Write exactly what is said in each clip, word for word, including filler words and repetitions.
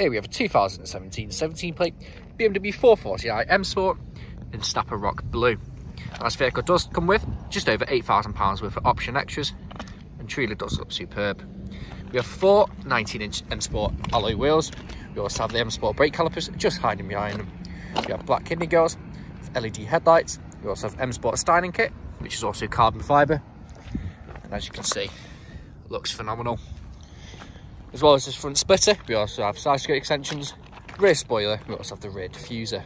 Here we have a two thousand seventeen seventeen plate B M W four forty i M Sport in Snapper Rock Blue. And this vehicle does come with just over eight thousand pounds worth of option extras and truly does look superb. We have four nineteen inch M Sport alloy wheels. We also have the M Sport brake calipers just hiding behind them. We have black kidney girls, L E D headlights. We also have M Sport styling kit, which is also carbon fibre. And as you can see, looks phenomenal. As well as this front splitter, we also have side skirt extensions, rear spoiler, we also have the rear diffuser.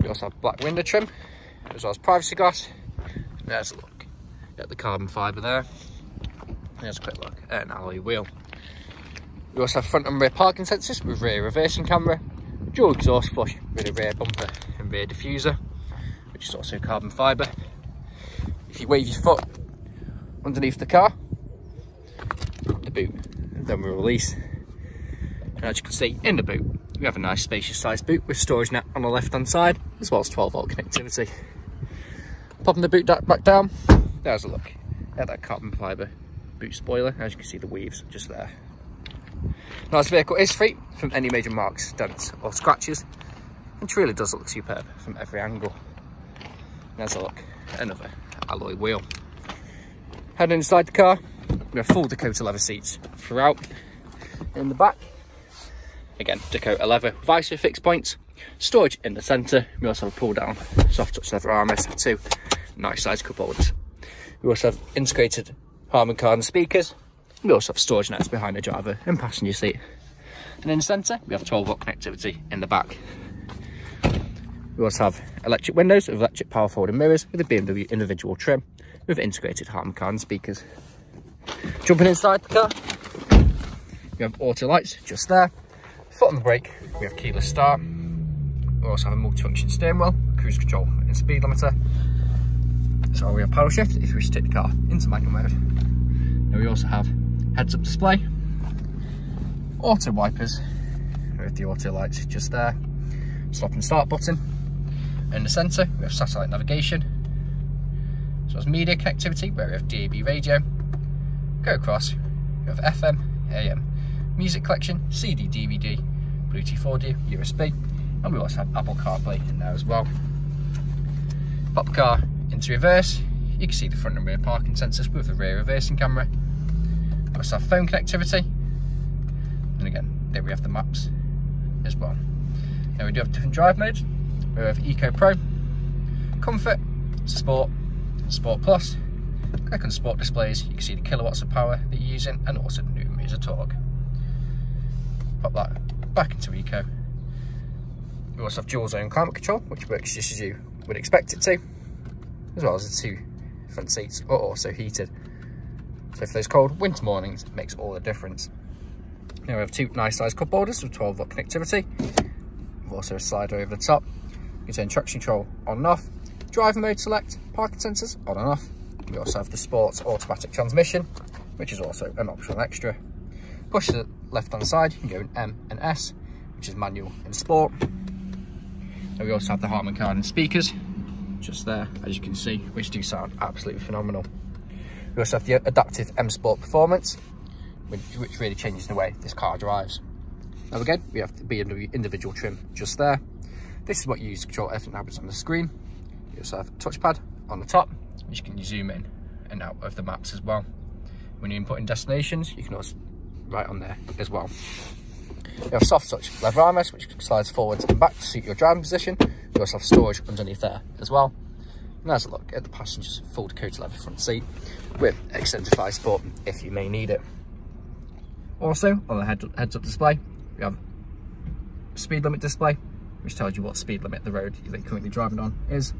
We also have black window trim, as well as privacy glass. There's a look at the carbon fibre there. There's a quick look at an alloy wheel. We also have front and rear parking sensors with rear reversing camera, dual exhaust flush with a rear bumper and rear diffuser, which is also carbon fibre. If you wave your foot underneath the car, the boot then we release. And as you can see in the boot, we have a nice spacious sized boot with storage net on the left hand side, as well as twelve volt connectivity. Popping the boot back down, there's a look at that carbon fibre boot spoiler. As you can see, the weaves just there. Now this vehicle is free from any major marks, dents or scratches, and truly does look superb from every angle. There's a look at another alloy wheel. Heading inside the car, we have full Dakota leather seats throughout. In the back, again Dakota leather with I S O fixed points, storage in the centre. We also have a pull down soft touch leather armrest with two nice size cup holders. We also have integrated Harman Kardon speakers. We also have storage nets behind the driver and passenger seat. And in the centre, we have twelve volt connectivity in the back. We also have electric windows with electric power folding mirrors with a B M W individual trim with integrated Harman Kardon speakers. Jumping inside the car, we have auto lights just there. Foot on the brake, we have keyless start. We also have a multifunction steering wheel, cruise control and speed limiter. So we have paddle shift if we wish to take the car into manual mode. And we also have heads-up display, auto wipers with the auto lights just there, stop and start button. In the centre, we have satellite navigation, so as media connectivity where we have D A B radio. Go across, we have F M, A M, music collection, C D, D V D, Bluetooth four D, U S B, and we also have Apple CarPlay in there as well. Pop the car into reverse, you can see the front and rear parking sensors with the rear reversing camera. We also have phone connectivity, and again, there we have the maps as well. Now we do have different drive modes. We have Eco Pro, Comfort, Sport, Sport Plus. Click on Sport displays, you can see the kilowatts of power that you're using and also the newton meters of torque. Pop that back into Eco. We also have dual zone climate control, which works just as you would expect it to, as well as the two front seats are also heated. So for those cold winter mornings, it makes all the difference. Now we have two nice sized cup holders with twelve volt connectivity. We've also a slider over the top. You can turn traction control on and off, driver mode select, parking sensors on and off. We also have the sports automatic transmission, which is also an optional extra. Push to the left hand side, you can go in M and S, which is manual and sport. And we also have the Harman Kardon speakers just there, as you can see, which do sound absolutely phenomenal. We also have the adaptive M Sport performance, which, which really changes the way this car drives. Now again, we have the B M W individual trim just there. This is what you use to control everything that happens on the screen. You also have a touchpad on the top, which can zoom in and out of the maps as well. When you're inputting destinations, you can also write on there as well. You have soft touch leather armrest, which slides forwards and back to suit your driving position. You also have storage underneath there as well. And there's a look at the passenger's full Dakota leather front seat with extended fire support if you may need it. Also on the head heads up display, we have a speed limit display, which tells you what speed limit the road you're currently driving on is.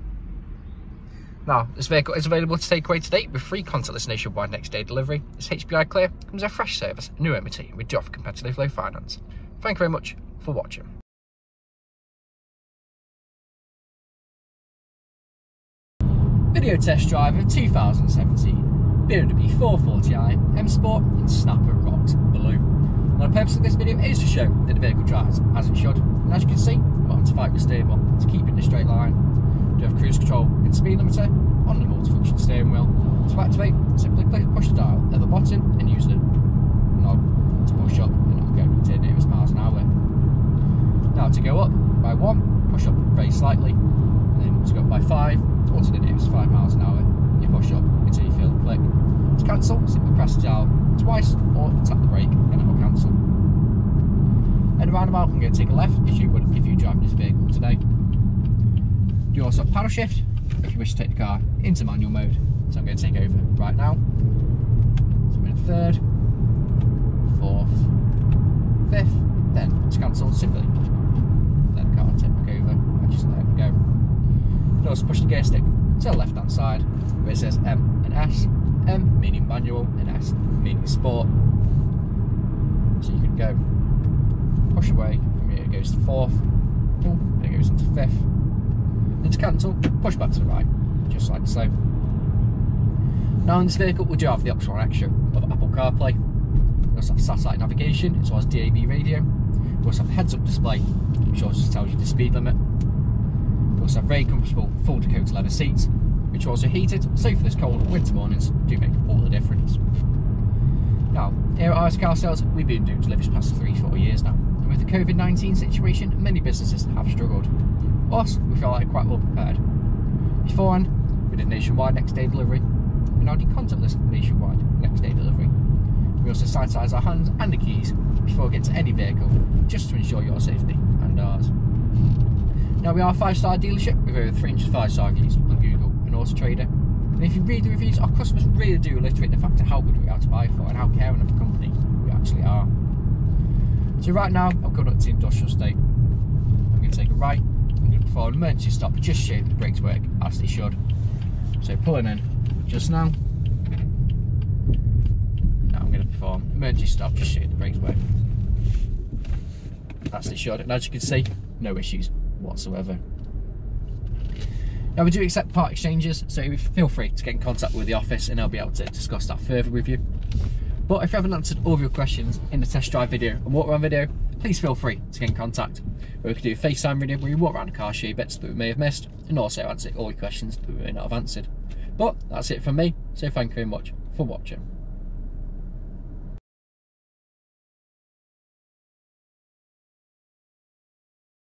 Now, this vehicle is available to take away today with free contactless nationwide next day delivery. It's H P I Clear, comes a fresh service, new M O T, with job for competitive low finance. Thank you very much for watching. Video test drive of two thousand seventeen B M W four forty i M Sport in Snapper Rocks Blue. Now the purpose of this video is to show that the vehicle drives as it should, and as you can see, we've got to fight with steering wheel to keep it in a straight line. You have cruise control and speed limiter on the multifunction steering wheel. To activate, simply push the dial at the bottom and use the knob to push up and it'll go to the nearest mile. miles an hour. Now to go up by one, push up very slightly, and then to go up by five, all you do is five miles an hour, you push up until you feel the click. To cancel, simply press down twice or tap the brake and it will cancel. At the roundabout, I'm going to take a left if you would if you drive this vehicle today. You also have paddle shift if you wish to take the car into manual mode. So I'm going to take over right now. So I'm in third, fourth, fifth, then to cancel simply. Let the car take back over and just let it go. You also push the gear stick to the left hand side where it says M and S. M meaning manual and S meaning sport. So you can go. Push away from here, it goes to fourth, then it goes into fifth, then to cancel, push back to the right, just like so. Now in this vehicle we do have the optional extra of Apple CarPlay, we also have satellite navigation as well as D A B radio, we also have heads up display which also tells you the speed limit, we also have very comfortable full Dakota leather seats which are also heated, so for this cold winter mornings do make all the difference. Now here at R S Car Sales we've been doing deliveries past three, four years now. With the COVID nineteen situation, many businesses have struggled. Us, we feel like quite well prepared. Beforehand, we did nationwide next day delivery. We now do contactless nationwide next day delivery. We also sanitize our hands and the keys before we get to any vehicle, just to ensure your safety and ours. Now we are a five-star dealership with over three hundred five-star reviews on Google and Autotrader. And if you read the reviews, our customers really do alliterate the fact of how good we are to buy for and how caring of the company we actually are. So right now, I've gone up to the industrial estate. I'm going to take a right. I'm going to perform an emergency stop just so the brakes work as they should. So pulling in just now. Now I'm going to perform an emergency stop just so the brakes work as they should. And as you can see, no issues whatsoever. Now we do accept part exchanges, so feel free to get in contact with the office and they'll be able to discuss that further with you. But if you haven't answered all of your questions in the test drive video and walk around video, please feel free to get in contact. We can do a FaceTime video where you walk around the car, show you bits that we may have missed, and also answer all your questions that we may not have answered. But that's it from me, so thank you very much for watching.